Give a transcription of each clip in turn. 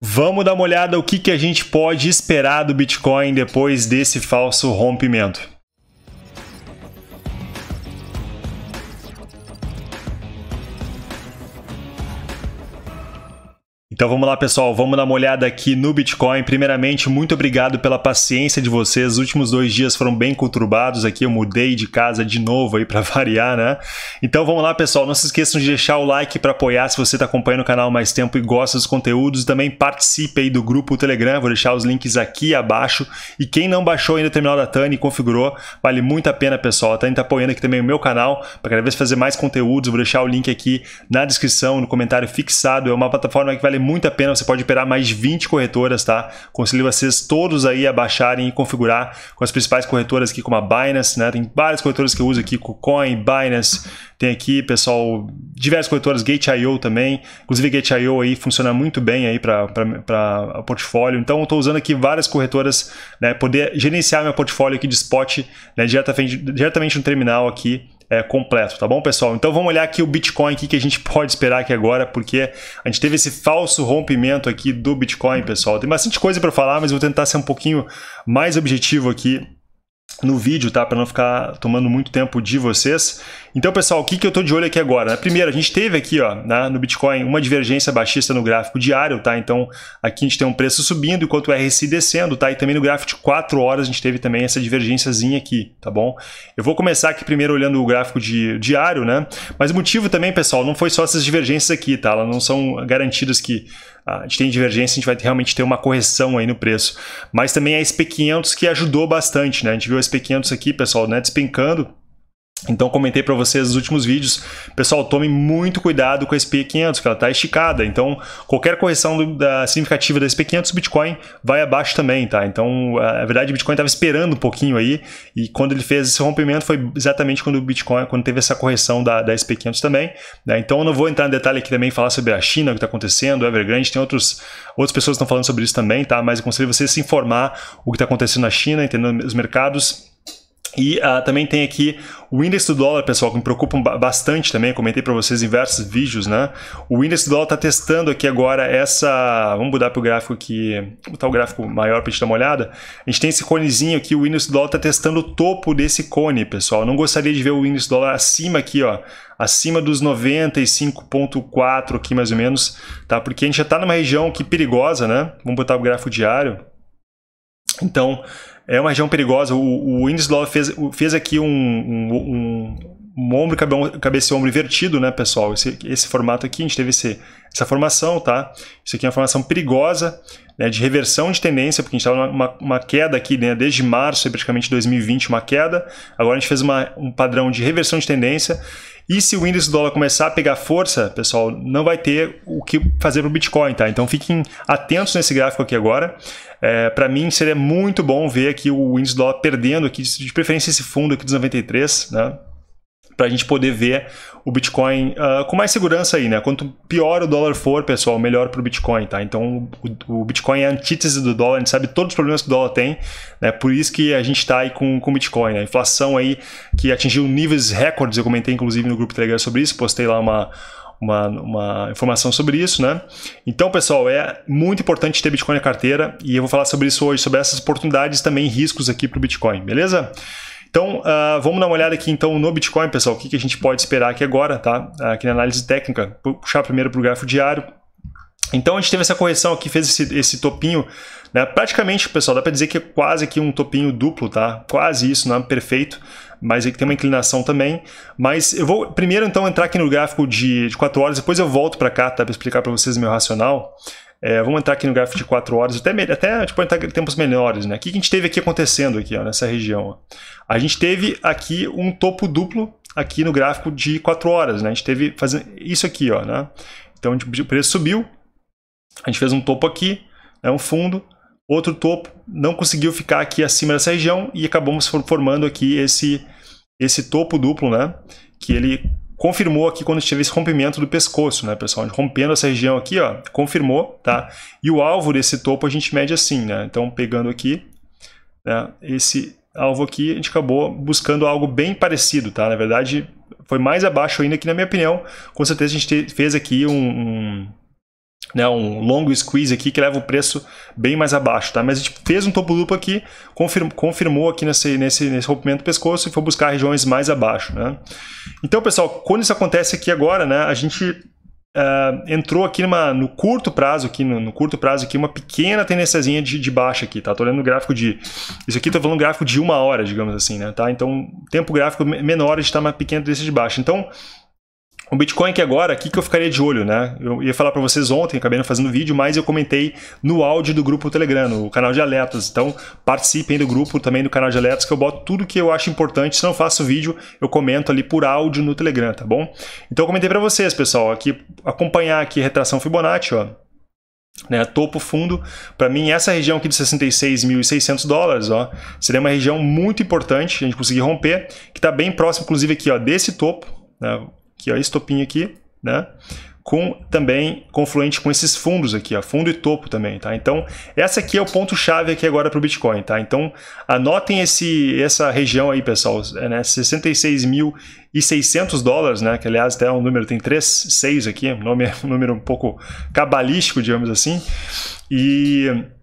Vamos dar uma olhada o que a gente pode esperar do Bitcoin depois desse falso rompimento. Então vamos lá, pessoal, vamos dar uma olhada aqui no Bitcoin. Primeiramente, muito obrigado pela paciência de vocês. Os últimos 2 dias foram bem conturbados aqui, eu mudei de casa de novo aí para variar, né? Então vamos lá, pessoal, não se esqueçam de deixar o like para apoiar se você está acompanhando o canal há mais tempo e gosta dos conteúdos. Também participe aí do grupo Telegram, vou deixar os links aqui abaixo. E quem não baixou ainda o terminal da Tani e configurou, vale muito a pena, pessoal. A Tani está apoiando aqui também o meu canal para cada vez fazer mais conteúdos. Vou deixar o link aqui na descrição, no comentário fixado. É uma plataforma que vale muito a pena, você pode operar mais 20 corretoras, tá? Aconselho vocês todos aí a baixarem e configurar com as principais corretoras aqui, como a Binance, né? Tem várias corretoras que eu uso aqui, KuCoin, Binance, tem aqui, pessoal, diversas corretoras, Gate.io também, inclusive Gate.io aí funciona muito bem aí para portfólio. Então eu estou usando aqui várias corretoras, né? Poder gerenciar meu portfólio aqui de spot, né? diretamente no terminal aqui, completo, tá bom, pessoal? Então vamos olhar aqui o Bitcoin, que a gente pode esperar aqui agora, porque a gente teve esse falso rompimento aqui do Bitcoin, pessoal. Tem bastante coisa para falar, mas vou tentar ser um pouquinho mais objetivo aqui no vídeo, tá? Para não ficar tomando muito tempo de vocês. Então, pessoal, o que eu tô de olho aqui agora? Primeiro, a gente teve aqui, ó, no Bitcoin, uma divergência baixista no gráfico diário, tá? Então, aqui a gente tem um preço subindo, enquanto o RSI descendo, tá? E também no gráfico de 4 horas a gente teve também essa divergênciazinha aqui, tá bom? Eu vou começar aqui primeiro olhando o gráfico diário, né? Mas o motivo também, pessoal, não foi só essas divergências aqui, tá? Elas não são garantidas que a gente tem divergência, a gente vai realmente ter uma correção aí no preço. Mas também a SP500 que ajudou bastante, né? A gente viu a SP500 aqui, pessoal, né? Despencando. Então, comentei para vocês nos últimos vídeos, pessoal, tomem muito cuidado com a SP500, que ela está esticada. Então, qualquer correção significativa da SP500, o Bitcoin vai abaixo também, tá? Então, a verdade, o Bitcoin estava esperando um pouquinho aí, e quando ele fez esse rompimento foi exatamente quando o Bitcoin, quando teve essa correção da SP500 também, né? Então, eu não vou entrar em detalhe aqui também, falar sobre a China, o que está acontecendo, Evergrande, tem outras pessoas que estão falando sobre isso também, tá? Mas eu aconselho vocês a se informar o que está acontecendo na China, entendendo os mercados. E também tem aqui o índice do dólar, pessoal, que me preocupa bastante também. Eu comentei para vocês em diversos vídeos, né? O índice do dólar está testando aqui agora essa... Vamos mudar para o gráfico aqui, botar o gráfico maior para a gente dar uma olhada. A gente tem esse conezinho aqui, o índice do dólar está testando o topo desse cone, pessoal. Eu não gostaria de ver o índice do dólar acima aqui, ó. Acima dos 95,4 aqui, mais ou menos, tá? Porque a gente já está numa região aqui perigosa, né? Vamos botar o gráfico diário. Então... é uma região perigosa. O índice do dólar fez aqui um ombro, cabeça e ombro invertido, né, pessoal? Esse formato aqui, a gente teve essa formação, tá? Isso aqui é uma formação perigosa, né, de reversão de tendência, porque a gente estava numa queda aqui, né, desde março, praticamente de 2020, uma queda. Agora a gente fez um padrão de reversão de tendência. E se o índice do dólar começar a pegar força, pessoal, não vai ter o que fazer para o Bitcoin, tá? Então fiquem atentos nesse gráfico aqui agora. Para mim seria muito bom ver aqui o índice do dólar perdendo aqui, de preferência esse fundo aqui dos 93, né? Para a gente poder ver o Bitcoin com mais segurança aí, né? Quanto pior o dólar for, pessoal, melhor para o Bitcoin, tá? Então, o Bitcoin é a antítese do dólar, a gente sabe todos os problemas que o dólar tem, né? Por isso que a gente está aí com o Bitcoin, né? A inflação aí que atingiu níveis recordes, eu comentei inclusive no grupo Telegram sobre isso, postei lá uma informação sobre isso, né? Então, pessoal, é muito importante ter Bitcoin na carteira e eu vou falar sobre isso hoje, sobre essas oportunidades também riscos aqui para o Bitcoin, beleza? Então, vamos dar uma olhada aqui então no Bitcoin, pessoal, o que a gente pode esperar aqui agora, tá? Aqui na análise técnica, vou puxar primeiro para o gráfico diário. Então, a gente teve essa correção aqui, fez esse topinho, né? Praticamente, pessoal, dá para dizer que é quase aqui um topinho duplo, tá? Quase isso, não é perfeito, mas aqui tem uma inclinação também. Mas eu vou primeiro então entrar aqui no gráfico de 4 horas, depois eu volto para cá, tá? Para explicar para vocês o meu racional. Vamos entrar aqui no gráfico de 4 horas, até tipo, entrar em tempos melhores, né? O que a gente teve aqui acontecendo aqui, ó, nessa região? Ó. A gente teve aqui um topo duplo aqui no gráfico de 4 horas, né? A gente teve fazendo isso aqui, ó, né? Então o preço subiu, a gente fez um topo aqui, né? Um fundo, outro topo, não conseguiu ficar aqui acima dessa região e acabamos formando aqui esse topo duplo, né? Que ele confirmou aqui quando teve esse rompimento do pescoço, né, pessoal? Rompendo essa região aqui, ó, confirmou, tá? E o alvo desse topo a gente mede assim, né? Então, pegando aqui, né, esse alvo aqui, a gente acabou buscando algo bem parecido, tá? Na verdade, foi mais abaixo ainda, que na minha opinião, com certeza a gente fez aqui né, um longo squeeze aqui que leva o preço bem mais abaixo, tá? Mas a gente fez um topo duplo aqui, confirmou aqui nesse rompimento do pescoço e foi buscar regiões mais abaixo, né? Então, pessoal, quando isso acontece aqui agora, né, a gente entrou aqui no curto prazo, aqui no curto prazo aqui uma pequena tendênciazinha de baixa aqui, tá? Tô olhando o gráfico de isso aqui, tô falando gráfico de uma hora, digamos assim, né? Tá? Então, tempo gráfico menor está uma pequena tendência de baixa. Então, o Bitcoin aqui agora, aqui que eu ficaria de olho, né? Eu ia falar para vocês ontem, acabei não fazendo vídeo, mas eu comentei no áudio do grupo Telegram, no canal de alertas. Então, participem do grupo também do canal de alertas, que eu boto tudo que eu acho importante. Se não faço vídeo, eu comento ali por áudio no Telegram, tá bom? Então, eu comentei para vocês, pessoal, aqui acompanhar aqui a retração Fibonacci, ó. Né, topo fundo, para mim essa região aqui de 66.600 dólares, ó, seria uma região muito importante a gente conseguir romper, que está bem próximo, inclusive aqui, ó, desse topo, né? Aqui, ó, esse topinho aqui, né? Também confluente com esses fundos aqui, ó, fundo e topo também, tá? Então, essa aqui é o ponto-chave aqui agora para o Bitcoin, tá? Então, anotem essa região aí, pessoal, né? 66.600 dólares, né? Que, aliás, até um número, tem 3, 6 aqui, um número um pouco cabalístico, digamos assim.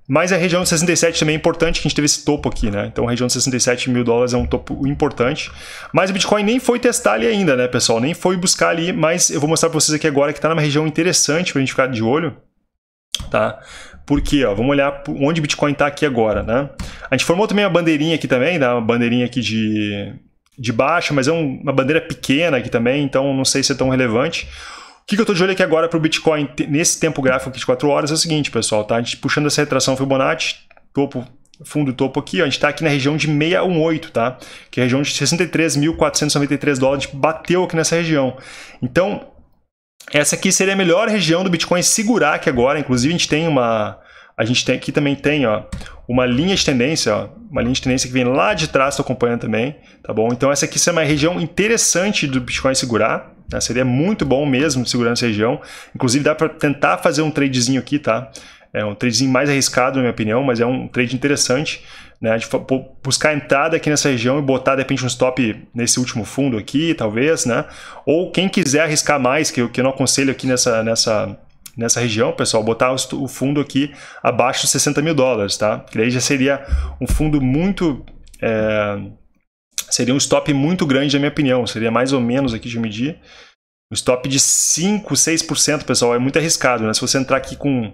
Mas a região de 67 também é importante, que a gente teve esse topo aqui, né? Então, a região de 67 mil dólares é um topo importante. Mas o Bitcoin nem foi testar ali ainda, né, pessoal? Nem foi buscar ali, mas eu vou mostrar para vocês aqui agora que está numa região interessante para a gente ficar de olho, tá? Porque, ó, vamos olhar onde o Bitcoin está aqui agora, né? A gente formou também uma bandeirinha aqui também, né? Uma bandeirinha aqui de baixo, mas é uma bandeira pequena aqui também, então não sei se é tão relevante. O que eu estou de olho aqui agora para o Bitcoin nesse tempo gráfico aqui de 4 horas é o seguinte, pessoal, tá? A gente puxando essa retração Fibonacci, topo, fundo e topo aqui, ó, a gente está aqui na região de 618, tá? Que é a região de 63.493 dólares, a gente bateu aqui nessa região. Então, essa aqui seria a melhor região do Bitcoin segurar aqui agora, inclusive aqui também tem, ó, uma linha de tendência, ó, uma linha de tendência que vem lá de trás, estou acompanhando também, tá bom? Então essa aqui seria uma região interessante do Bitcoin segurar, né? Seria muito bom mesmo segurando essa região, inclusive dá para tentar fazer um tradezinho aqui, tá? É um tradezinho mais arriscado na minha opinião, mas é um trade interessante, né? De buscar entrada aqui nessa região e botar de repente um stop nesse último fundo aqui, talvez, né? Ou quem quiser arriscar mais, que eu não aconselho aqui nessa região, pessoal, botar o fundo aqui abaixo dos 60 mil dólares, tá? Que daí já seria um fundo muito... seria um stop muito grande, na minha opinião. Seria mais ou menos, aqui de medir, um stop de 5%, 6%, pessoal. É muito arriscado, né? Se você entrar aqui com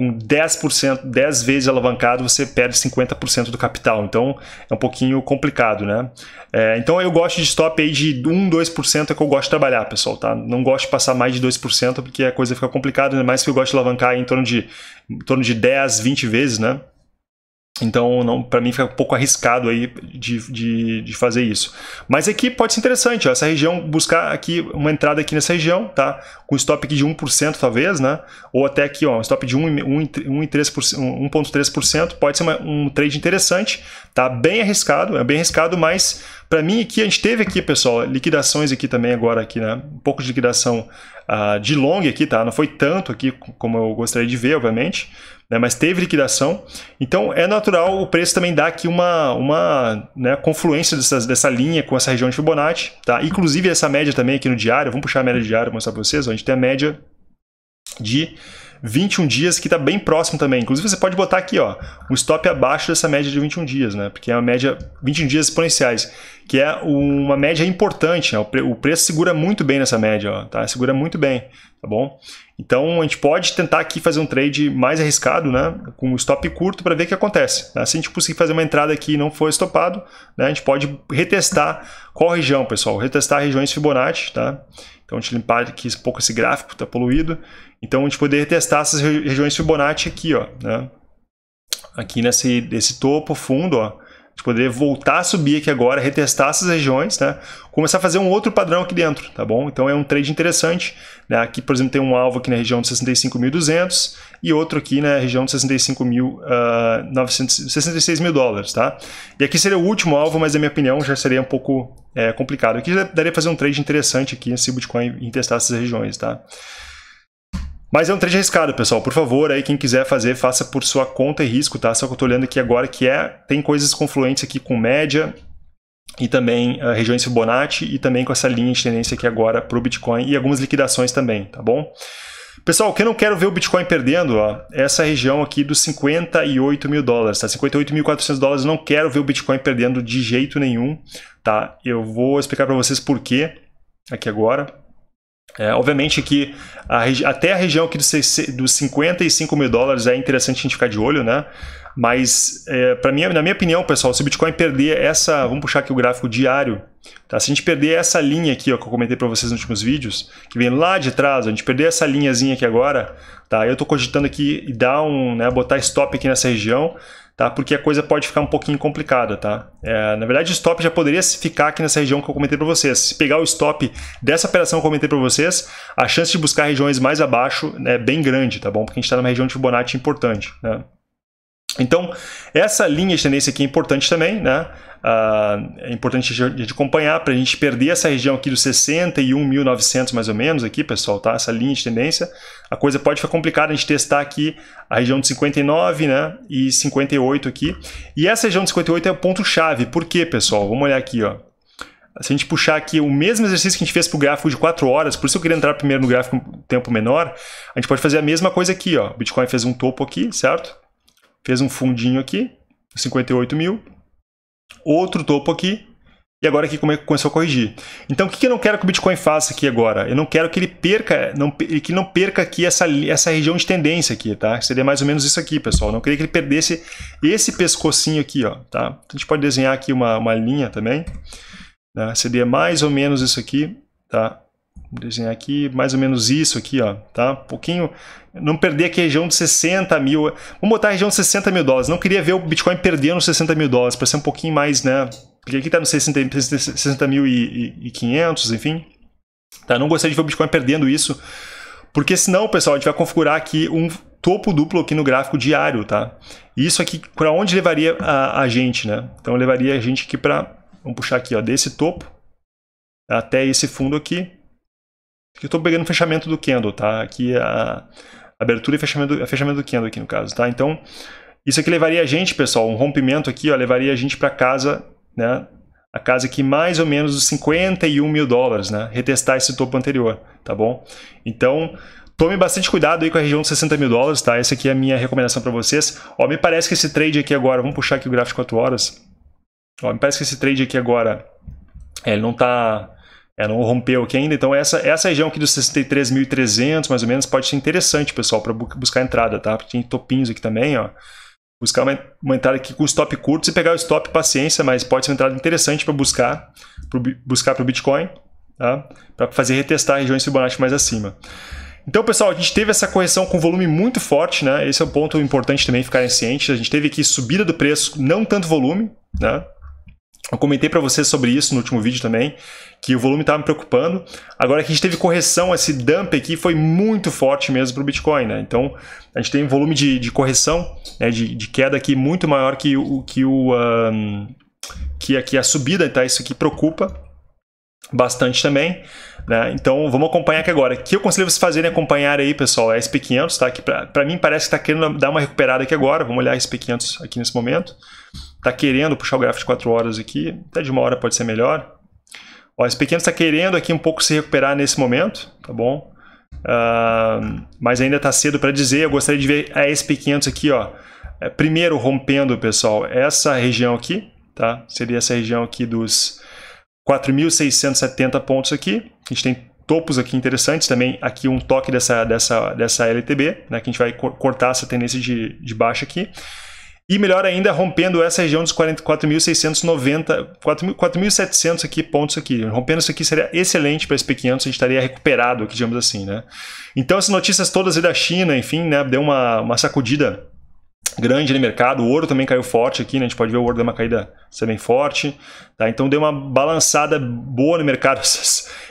10%, 10 vezes alavancado, você perde 50% do capital. Então, é um pouquinho complicado, né? Então, eu gosto de stop aí de 1%, 2% é que eu gosto de trabalhar, pessoal, tá? Não gosto de passar mais de 2%, porque a coisa fica complicada, ainda mais que eu gosto de alavancar aí em torno de 10, 20 vezes, né? Então, para mim fica um pouco arriscado aí de fazer isso. Mas aqui pode ser interessante, ó, essa região, buscar aqui uma entrada aqui nessa região, tá? Com stop aqui de 1% talvez, né? Ou até aqui, ó, um stop de 1,3%, pode ser um trade interessante, tá? Bem arriscado, é bem arriscado, mas para mim aqui, a gente teve aqui, pessoal, liquidações aqui também agora aqui, né? Um pouco de liquidação de long aqui, tá? Não foi tanto aqui como eu gostaria de ver, obviamente, né? Mas teve liquidação, então é natural o preço também dar aqui uma né, confluência dessa linha com essa região de Fibonacci, tá? Inclusive essa média também aqui no diário, vamos puxar a média do diário para mostrar para vocês, ó. A gente tem a média de 21 dias que está bem próximo também, inclusive você pode botar aqui, ó, um stop abaixo dessa média de 21 dias, né? Porque é uma média 21 dias exponenciais, que é uma média importante, né? O preço segura muito bem nessa média, ó, tá? Segura muito bem, tá bom? Então, a gente pode tentar aqui fazer um trade mais arriscado, né? Com um stop curto para ver o que acontece, tá? Se a gente conseguir fazer uma entrada aqui e não for estopado, né? A gente pode retestar qual região, pessoal? Retestar regiões Fibonacci, tá? Então, a gente limpar aqui um pouco esse gráfico, tá poluído. Então, a gente poder retestar essas regiões Fibonacci aqui, ó, né? Aqui nesse topo fundo, ó. A gente poderia voltar a subir aqui agora, retestar essas regiões, né? Começar a fazer um outro padrão aqui dentro, tá bom? Então é um trade interessante, né? Aqui, por exemplo, tem um alvo aqui na região de 65.200 e outro aqui na região de 66 mil dólares, tá? E aqui seria o último alvo, mas na minha opinião já seria um pouco complicado. Aqui já daria para fazer um trade interessante aqui nesse Bitcoin e testar essas regiões, tá? Mas é um trade arriscado, pessoal. Por favor, aí quem quiser fazer, faça por sua conta e risco, tá? Só que eu tô olhando aqui agora que tem coisas confluentes aqui com média e também regiões Fibonacci e também com essa linha de tendência aqui agora para o Bitcoin e algumas liquidações também, tá bom? Pessoal, o que eu não quero ver o Bitcoin perdendo, ó, é essa região aqui dos 58 mil dólares, tá? 58.400 dólares, não quero ver o Bitcoin perdendo de jeito nenhum, tá? Eu vou explicar para vocês por quê aqui agora. É, obviamente que até a região aqui dos 55 mil dólares é interessante a gente ficar de olho, né? Mas, na minha opinião, pessoal, se o Bitcoin perder essa... Vamos puxar aqui o gráfico diário. Tá? Se a gente perder essa linha aqui, ó, que eu comentei para vocês nos últimos vídeos, que vem lá de trás, ó, a gente perder essa linhazinha aqui agora, tá? Eu estou cogitando aqui e dar botar stop aqui nessa região, tá? Porque a coisa pode ficar um pouquinho complicada. Tá? É, na verdade, o stop já poderia ficar aqui nessa região que eu comentei para vocês. Se pegar o stop dessa operação que eu comentei para vocês, a chance de buscar regiões mais abaixo é bem grande, tá bom? Porque a gente está numa região de Fibonacci importante, né? Então, essa linha de tendência aqui é importante também, né? É importante de acompanhar para a gente perder essa região aqui dos 61.900 mais ou menos aqui, pessoal, tá? Essa linha de tendência, a coisa pode ficar complicada a gente testar aqui a região de 59, né? E 58 aqui. E essa região de 58 é o ponto-chave. Por quê, pessoal? Vamos olhar aqui, ó. Se a gente puxar aqui o mesmo exercício que a gente fez para o gráfico de 4 horas, por isso eu queria entrar primeiro no gráfico um tempo menor, a gente pode fazer a mesma coisa aqui, ó. O Bitcoin fez um topo aqui, certo? Fez um fundinho aqui, 58 mil, outro topo aqui, e agora aqui começou a corrigir. Então, o que eu não quero que o Bitcoin faça aqui agora? Eu não quero que ele perca, que não perca aqui essa região de tendência aqui, tá? Seria mais ou menos isso aqui, pessoal. Eu não queria que ele perdesse esse pescocinho aqui, ó, tá? Então, a gente pode desenhar aqui uma linha também, né? Seria mais ou menos isso aqui, tá? Vou desenhar aqui mais ou menos isso aqui, ó, tá? Um pouquinho, não perder aqui a região de 60 mil, vamos botar a região de 60 mil dólares, não queria ver o Bitcoin perdendo 60 mil dólares, para ser um pouquinho mais, né? Porque aqui tá no 60.500, enfim, tá? Não gostaria de ver o Bitcoin perdendo isso, porque senão, pessoal, a gente vai configurar aqui um topo duplo aqui no gráfico diário, tá? E isso aqui, para onde levaria a gente, né? Então, levaria a gente aqui para, vamos puxar aqui, ó, desse topo até esse fundo aqui. Aqui eu estou pegando o fechamento do candle, tá? Aqui a abertura e fechamento do candle aqui no caso, tá? Então, isso aqui levaria a gente, pessoal, um rompimento aqui, ó, levaria a gente para casa, né? A casa aqui mais ou menos dos 51 mil dólares, né? Retestar esse topo anterior, tá bom? Então, tome bastante cuidado aí com a região de 60 mil dólares, tá? Essa aqui é a minha recomendação para vocês. Ó, me parece que esse trade aqui agora, vamos puxar aqui o gráfico de 4 horas. Ó, me parece que esse trade aqui agora, ele não tá... não rompeu aqui ainda, então essa região aqui dos 63.300, mais ou menos, pode ser interessante, pessoal, para buscar entrada, tá? Porque tem topinhos aqui também, ó. Buscar uma entrada aqui com stop curto, se pegar o stop, paciência, mas pode ser uma entrada interessante para buscar para o Bitcoin, tá? Para fazer retestar regiões Fibonacci mais acima. Então, pessoal, a gente teve essa correção com volume muito forte, né? Esse é um ponto importante também ficarem cientes. A gente teve aqui subida do preço, não tanto volume, né? Eu comentei para vocês sobre isso no último vídeo também, que o volume estava me preocupando. Agora que a gente teve correção, esse dump aqui foi muito forte mesmo para o Bitcoin, né? Então, a gente tem um volume de correção, né? de queda aqui muito maior que a subida, tá? Isso aqui preocupa bastante também, né? Então, vamos acompanhar aqui agora. O que eu aconselho vocês fazerem acompanhar aí, pessoal, é SP500, tá? Que para mim parece que está querendo dar uma recuperada aqui agora. Vamos olhar SP500 aqui nesse momento. Está querendo puxar o gráfico de 4 horas aqui, até de uma hora pode ser melhor. Ó, esse SP500 está querendo aqui um pouco se recuperar nesse momento, tá bom? Mas ainda está cedo para dizer. Eu gostaria de ver a SP500 aqui, ó, primeiro rompendo, pessoal, essa região aqui, tá? Seria essa região aqui dos 4.670 pontos aqui. A gente tem topos aqui interessantes também, aqui um toque dessa LTB, né? Que a gente vai cortar essa tendência de baixa aqui. E melhor ainda, rompendo essa região dos 4.700 aqui, pontos aqui. Rompendo isso aqui seria excelente para SP500, a gente estaria recuperado aqui, digamos assim, né? Então, essas notícias todas aí da China, enfim, né? Deu uma sacudida grande no mercado. O ouro também caiu forte aqui, né? A gente pode ver o ouro deu uma caída bem forte, tá? Então, deu uma balançada boa no mercado,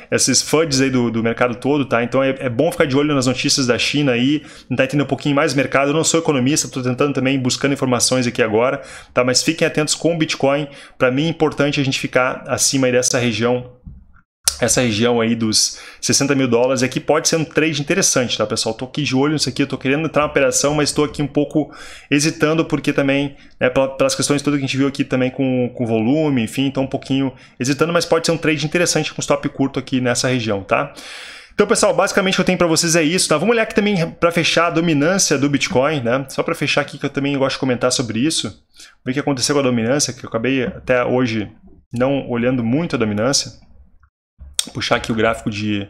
esses FUDs aí do mercado todo, tá? Então é bom ficar de olho nas notícias da China aí, tentar entender um pouquinho mais do mercado. Eu não sou economista, estou tentando também, buscando informações aqui agora, tá? Mas fiquem atentos com o Bitcoin. Para mim é importante a gente ficar acima aí dessa região, aí dos 60 mil dólares. Aqui pode ser um trade interessante, tá, pessoal? Estou aqui de olho nisso aqui, eu estou querendo entrar na operação, mas estou aqui um pouco hesitando, porque também, né, pelas questões todas que a gente viu aqui também com volume, enfim, então um pouquinho hesitando, mas pode ser um trade interessante com stop curto aqui nessa região, tá? Então, pessoal, basicamente o que eu tenho para vocês é isso, tá? Vamos olhar aqui também para fechar a dominância do Bitcoin, né? Só para fechar aqui, que eu também gosto de comentar sobre isso. O que aconteceu com a dominância, que eu acabei até hoje não olhando muito a dominância. Vou puxar aqui o gráfico de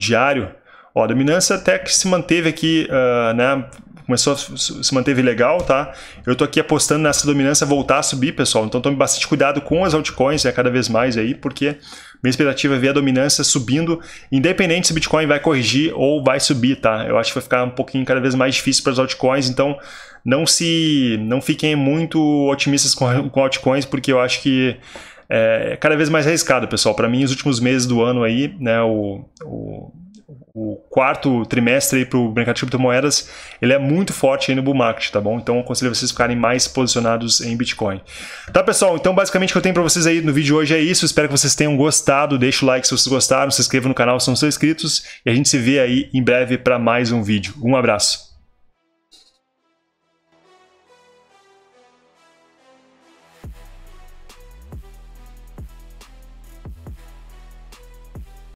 diário. Ó, a dominância até que se manteve aqui, né? Começou a se manteve legal, tá? Eu tô aqui apostando nessa dominância voltar a subir, pessoal. Então tome bastante cuidado com as altcoins, cada vez mais aí, porque minha expectativa é ver a dominância subindo, independente se o Bitcoin vai corrigir ou vai subir, tá? Eu acho que vai ficar um pouquinho cada vez mais difícil para as altcoins, então não fiquem muito otimistas com altcoins, porque eu acho que é cada vez mais arriscado, pessoal. Para mim, os últimos meses do ano aí, né, o quarto trimestre para o mercado de criptomoedas, ele é muito forte aí no bull market, tá bom? Então, eu aconselho vocês a ficarem mais posicionados em Bitcoin. Tá, pessoal? Então, basicamente, o que eu tenho para vocês aí no vídeo de hoje é isso. Espero que vocês tenham gostado. Deixa o like se vocês gostaram, se inscreva no canal se não são inscritos e a gente se vê aí em breve para mais um vídeo. Um abraço!